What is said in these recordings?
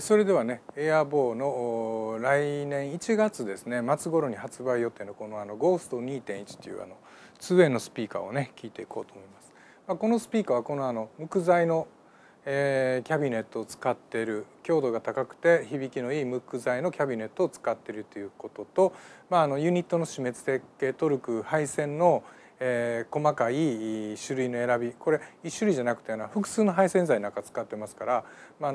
それではね、エアボーの来年1月ですね末頃に発売予定のこのゴースト 2.1 という2wayのスピーカーをね聞いていこうと思います。まあ、このスピーカーはこの木材のキャビネットを使っている、強度が高くて響きのいい木材のキャビネットを使っているということと、まあ、ユニットの締め付けトルク配線の細かい種類の選び、これ1種類じゃなくて複数の配線材なんか使ってますから、まあ、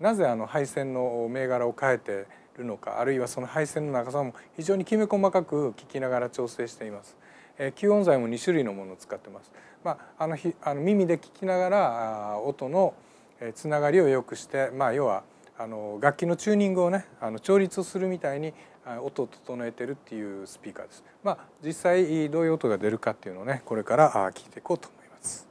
なぜ配線の銘柄を変えているのか、あるいはその配線の長さも非常にきめ細かく聞きながら調整しています。吸音材も2種類のものを使ってます。まあ、耳で聞きながら音のつながりを良くして、まあ、要は楽器のチューニングをね調律をするみたいに音を整えてるっていうスピーカーです。まあ、実際どういう音が出るかっていうのをねこれから聞いていこうと思います。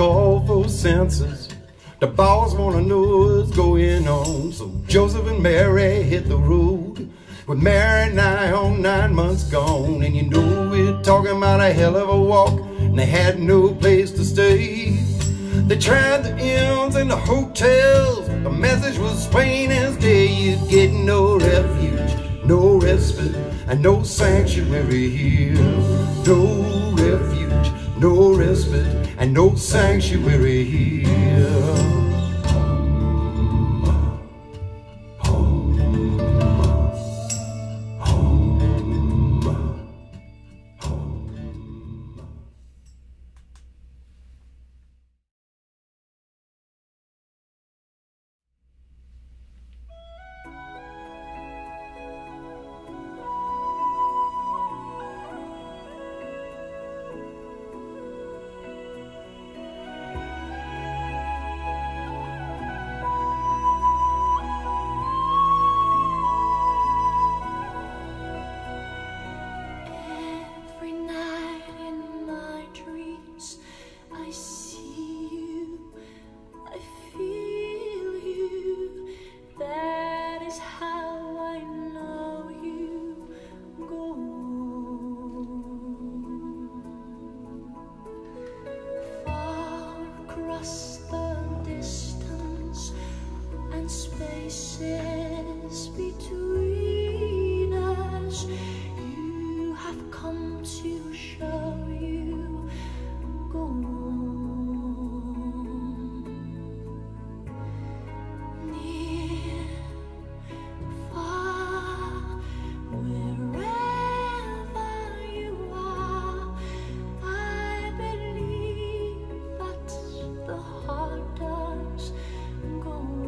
call for census. The boss wanna know what's going on. So Joseph and Mary hit the road, with Mary nigh on 9 months gone. And you know we're talking about a hell of a walk, and they had no place to stay. They tried the inns and the hotels, but the message was plain as day. You'd get no refuge, no respite, and no sanctuary here. No refuge, no respite, and no sanctuary here. Spaces between us, you have come to show you gold. Near, far, wherever you are, I believe that's the heart does gold.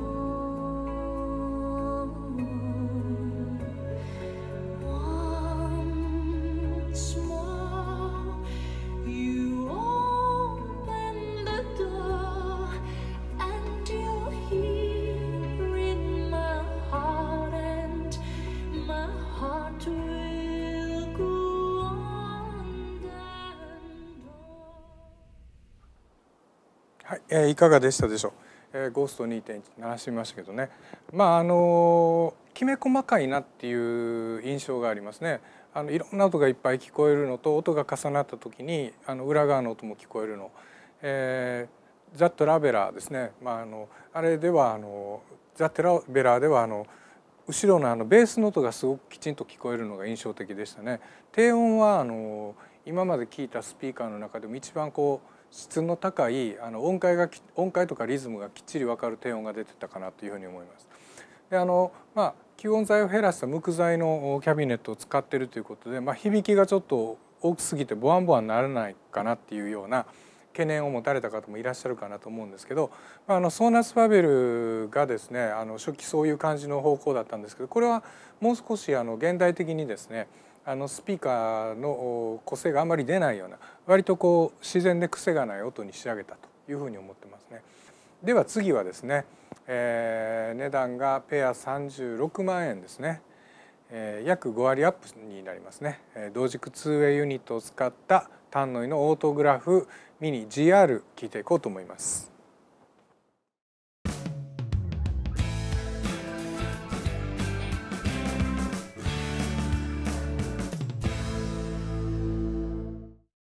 はい、いかがでしたでしょう。ゴースト 2.1 鳴らしてみましたけどね、まあきめ細かいなっていう印象がありますね。いろんな音がいっぱい聞こえるのと、音が重なった時に裏側の音も聞こえるの、ザ・トラベラーですね、まあ、あれではザ・トラベラーでは後ろのベースの音がすごくきちんと聞こえるのが印象的でしたね。低音は今まで聞いたスピーカーの中でも一番こう質の高い音階とかリズムがきっちり分かる低音が出てたかなというふうに思います。で吸音材を減らした無垢材のキャビネットを使ってるということで、響きがちょっと大きすぎてボワンボワンならないかなっていうような懸念を持たれた方もいらっしゃるかなと思うんですけど、ソーナス・ファベルがですね初期そういう感じの方向だったんですけど、これはもう少し現代的にですねスピーカーの個性があまり出ないような、割とこう自然で癖がない音に仕上げたというふうに思ってますね。では次はですね、値段がペア36万円ですね、約5割アップになりますね。同軸 2way ユニットを使ったタンノイのオートグラフミニ GR 聞いていこうと思います。